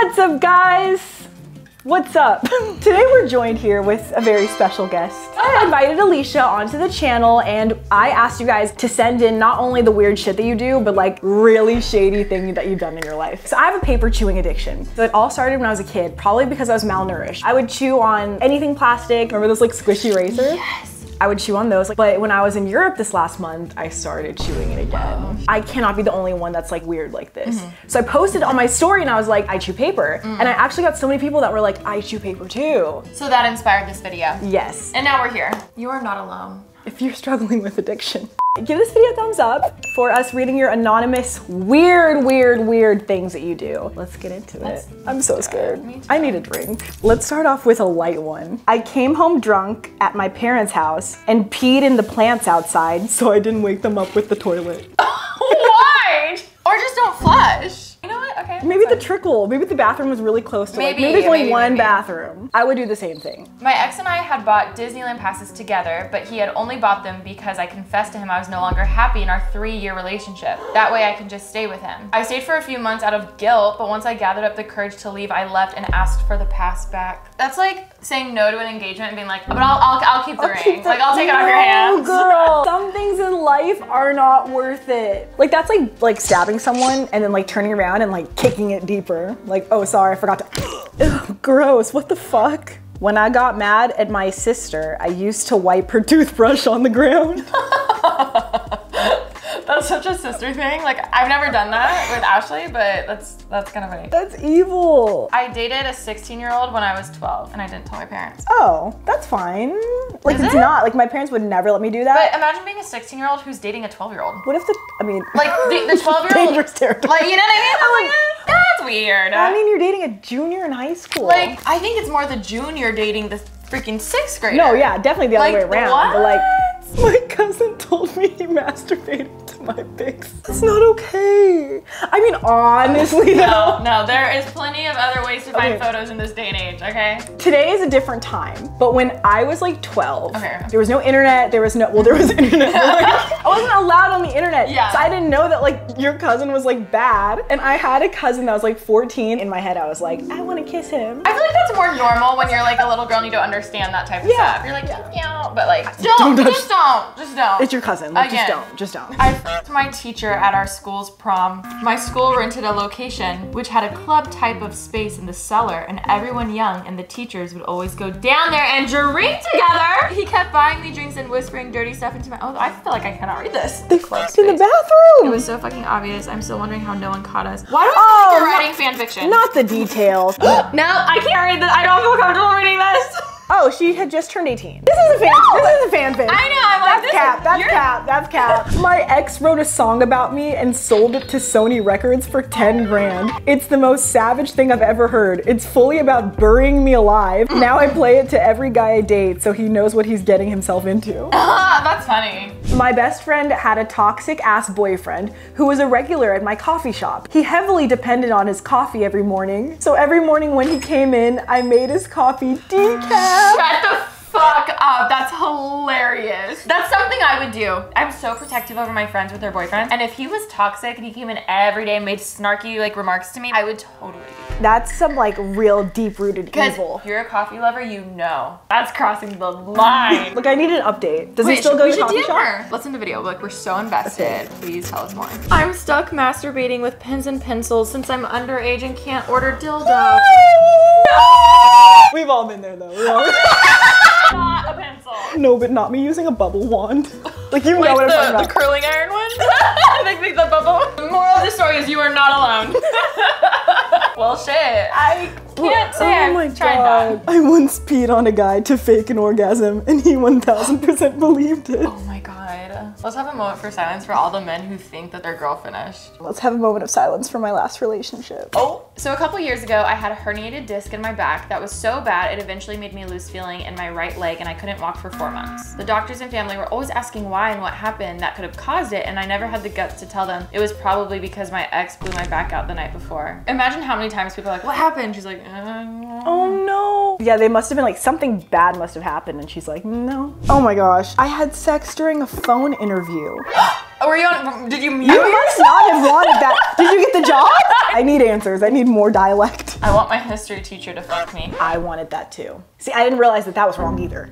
What's up, guys? What's up? Today we're joined here with a very special guest. I invited Alicia onto the channel and I asked you guys to send in not only the weird shit that you do, but like really shady thing that you've done in your life. So I have a paper chewing addiction. So it all started when I was a kid, probably because I was malnourished. I would chew on anything plastic. Remember those like squishy razors? Yes. I would chew on those, but when I was in Europe this last month, I started chewing it again. Wow. I cannot be the only one that's like weird like this. Mm-hmm. So I posted on my story and I was like, I chew paper. Mm. And I actually got so many people that were like, I chew paper too. So that inspired this video. Yes. And now we're here. You are not alone. If you're struggling with addiction. Give this video a thumbs up for us reading your anonymous weird things that you do. Let's get into it. I'm so scared. I need a drink. Let's start off with a light one. I came home drunk at my parents' house and peed in the plants outside so I didn't wake them up with the toilet. Why? Or just don't flush. You know what? Okay. Maybe the trickle. Maybe the bathroom was really close to maybe, like, maybe there's only one bathroom. I would do the same thing. My ex and I had bought Disneyland passes together, but he had only bought them because I confessed to him I was no longer happy in our 3-year relationship. That way I could just stay with him. I stayed for a few months out of guilt, but once I gathered up the courage to leave, I left and asked for the pass back. That's like saying no to an engagement and being like, but I'll keep the ring. Like, I'll take it off your hands. Girl, some things in life are not worth it. Like, that's like stabbing someone and then like turning around and like kicking it deeper. Like, oh, sorry, I forgot to. Ugh, gross, what the fuck? When I got mad at my sister, I used to wipe her toothbrush on the ground. That's such a sister thing. Like, I've never done that with Ashley, but that's kind of funny. That's evil. I dated a 16-year-old when I was 12 and I didn't tell my parents. Oh, that's fine. Like, is it's it? Not, like my parents would never let me do that. But imagine being a 16-year-old who's dating a 12-year-old. What if the, I mean. Like the 12-year-old. Dangerous territory. Like, you know what I mean? I'm like, that's weird. I mean, you're dating a junior in high school. Like, I think it's more the junior dating the freaking 6th grader. No, yeah, definitely the other way around. What? But like, my cousin told me he masturbated to my pics. That's not okay. I mean, honestly though. No, there is plenty of other ways to find photos in this day and age, okay? Today is a different time, but when I was like 12, there was no internet, there was no, well, there was internet. Like, I wasn't allowed on the internet. Yeah. So I didn't know that like your cousin was like bad. And I had a cousin that was like 14. In my head, I was like, I want to kiss him. I feel like that's more normal when you're like a little girl and you don't understand that type of stuff. You're like, yeah, but like, just don't. It's your cousin, like, just don't. I fucked my teacher at our school's prom. My school rented a location which had a club type of space in the cellar and everyone young and the teachers would always go down there and drink together. He kept buying me drinks and whispering dirty stuff into my, oh, I feel like I cannot read this. They fucked in the bathroom. It was so fucking obvious. I'm still wondering how no one caught us. Why do I think you're writing fan fiction? Not the details. No, I can't read this. I don't feel comfortable reading this. Oh, she had just turned 18. This is a fan. No! This is a fanfic. I know. I'm like, that's cap. My ex wrote a song about me and sold it to Sony Records for 10 grand. It's the most savage thing I've ever heard. It's fully about burying me alive. Now I play it to every guy I date so he knows what he's getting himself into. That's funny. My best friend had a toxic ass boyfriend who was a regular at my coffee shop. He heavily depended on his coffee every morning. So every morning when he came in, I made his coffee decaf. Shut the fuck up. That's hilarious. That's something I would do. I'm so protective over my friends with their boyfriends. And if he was toxic and he came in every day and made snarky like remarks to me, I would totally do that. That's some like real deep-rooted evil. If you're a coffee lover, you know. That's crossing the line. Look, I need an update. Does it still go to the coffee shop? Let's end the video. Look, we're so invested. Okay. Please tell us more. I'm stuck masturbating with pens and pencils since I'm underage and can't order dildo. We've all been there though. Not a pencil. No, but not me using a bubble wand. Like, you know what I'm talking about. The curling iron one? Like the bubble. The moral of the story is you are not alone. Well, shit. I can't say I've tried that. I once peed on a guy to fake an orgasm and he 1000% believed it. Oh my god. Let's have a moment for silence for all the men who think that their girl finished. Let's have a moment of silence for my last relationship. Oh. So a couple years ago, I had a herniated disc in my back that was so bad it eventually made me lose feeling in my right leg and I couldn't walk for 4 months. The doctors and family were always asking why and what happened that could have caused it and I never had the guts to tell them it was probably because my ex blew my back out the night before. Imagine how many times people are like, what happened? She's like, oh no. Yeah, they must have been like, something bad must have happened and she's like, no. Oh my gosh, I had sex during a phone interview. Were you on, did you mute yourself? You must not have wanted that. Did you get the job? I need answers. I need more dialect. I want my history teacher to fuck me. I wanted that too. See, I didn't realize that that was wrong either.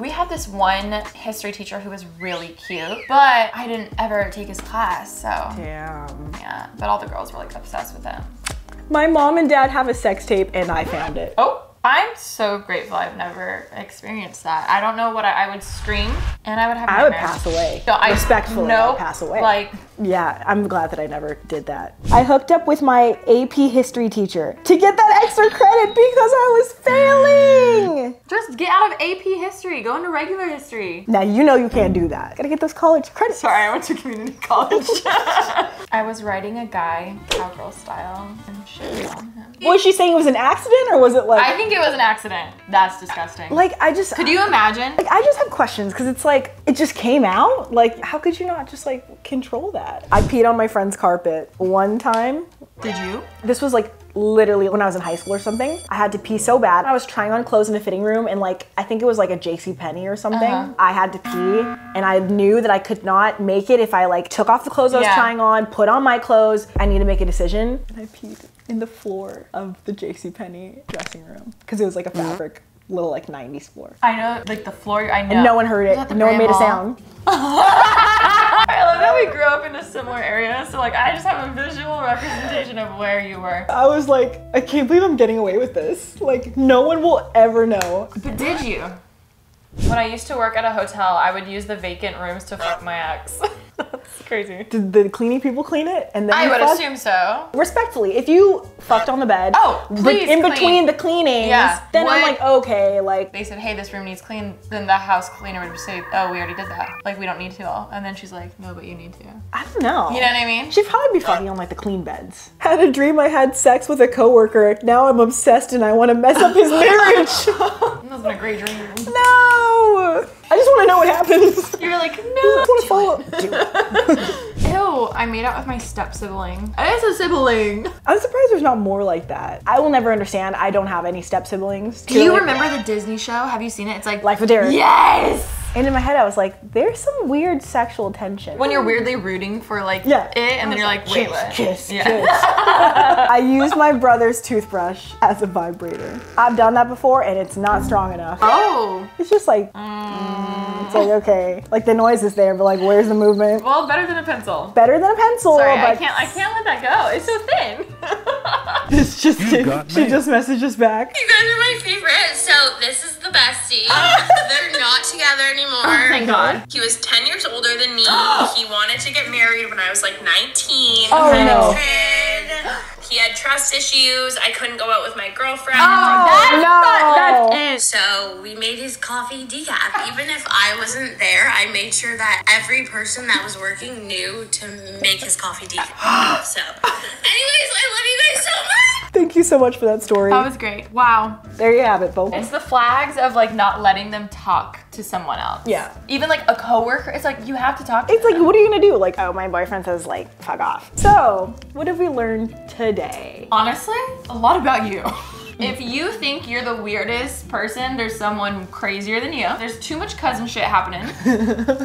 We had this one history teacher who was really cute, but I didn't ever take his class, so. Damn. Yeah, but all the girls were like obsessed with him. My mom and dad have a sex tape and I found it. Oh. I'm so grateful I've never experienced that. I don't know what I would stream and I would have nightmares. I would pass away. So respectfully, I would pass away. Like, yeah, I'm glad that I never did that. I hooked up with my AP history teacher to get that extra credit because I was failing. Just get out of AP history, go into regular history. Now you know you can't do that. Gotta get those college credits. Sorry, I went to community college. I was writing a guy, cowgirl style, and shit on him. Was she saying it was an accident or was it like? I think it was an accident. That's disgusting. Like, I just. Could you imagine? Like, I just have questions because it's like, it just came out. Like, how could you not just like control that? I peed on my friend's carpet one time. Did you? This was like literally when I was in high school or something. I had to pee so bad. I was trying on clothes in a fitting room and like, I think it was like a JCPenney or something. I had to pee and I knew that I could not make it if I like took off the clothes I was trying on, put on my clothes. I need to make a decision. And I peed in the floor of the JCPenney dressing room because it was like a fabric, little like 90s floor. I know, like the floor, I know. And no one heard it. No one made a sound. I love how we grew up in a similar area, so like I just have a visual representation of where you were. I was like, I can't believe I'm getting away with this. Like, no one will ever know. But did you? When I used to work at a hotel, I would use the vacant rooms to fuck my ex. That's crazy. Did the cleaning people clean it? And then I would assume so. Respectfully, if you fucked on the bed, between the cleanings, then I'm like, okay, like. They said, hey, this room needs clean. Then the house cleaner would just say, oh, we already did that. Like, we don't need to all. And then she's like, no, but you need to. I don't know. You know what I mean? She'd probably be fucking on like the clean beds. Had a dream I had sex with a coworker. Now I'm obsessed and I want to mess up his marriage. That's been a great dream. No. I just want to know what happens. You were like, no. I want to follow up. Do it. Ew, I made out with my step-sibling. It is a sibling. I'm surprised there's not more like that. I will never understand. I don't have any step-siblings. Do you remember the Disney show? Have you seen it? It's like Life with Derek. Yes! And in my head, I was like, there's some weird sexual tension. When you're weirdly rooting for like it, and then you're like, wait, what? Kiss, kiss. I used my brother's toothbrush as a vibrator. I've done that before and it's not strong enough. Oh. It's just like, it's like, okay. Like the noise is there, but like, where's the movement? Well, better than a pencil. Better than a pencil. Sorry, but I can't let that go. It's so thin. It's just, she just messaged us back. You guys are my favorite, so this is the bestie. They're not together anymore. Oh my God. He was 10 years older than me. He wanted to get married when I was like 19. Oh no. He had trust issues. I couldn't go out with my girlfriend. Oh, that's it. So we made his coffee decaf. Even if I wasn't there, I made sure that every person that was working knew to make his coffee decaf. So anyways, I love you guys so much. Thank you so much for that story. That was great. Wow. There you have it, Bo. It's the flags of like not letting them talk to someone else. Yeah. Even like a coworker, it's like you have to talk to them. It's like, what are you gonna do? Like, oh, my boyfriend says like, fuck off. So what have we learned today? Honestly, a lot about you. If you think you're the weirdest person, there's someone crazier than you. There's too much cousin shit happening.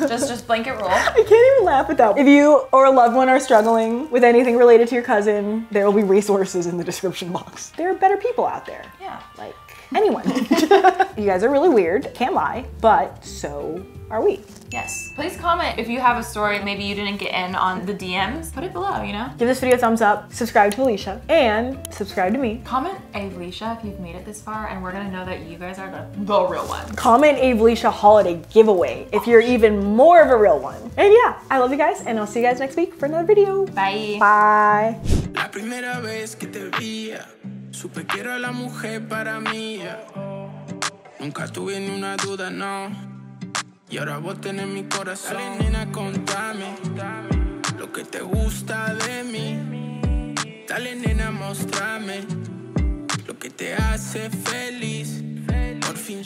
just blanket rule. I can't even laugh at that. If you or a loved one are struggling with anything related to your cousin, there will be resources in the description box. There are better people out there. Yeah. Like anyone. You guys are really weird, can't lie, but so are we. Yes. Please comment if you have a story maybe you didn't get in on the DMs. Put it below, you know? Give this video a thumbs up, subscribe to Alicia, and subscribe to me. Comment Alicia if you've made it this far, and we're gonna know that you guys are the real one. Comment Alicia holiday giveaway if you're even more of a real one. And yeah, I love you guys, and I'll see you guys next week for another video. Bye. Bye. La primera vez que te vi. Supe que era la mujer para mí, yeah. Nunca tuve ni una duda, no. Y ahora vos tenés mi corazón. Dale, nena, contame lo que te gusta de mí. Dale, nena, mostrame lo que te hace feliz. Por fin.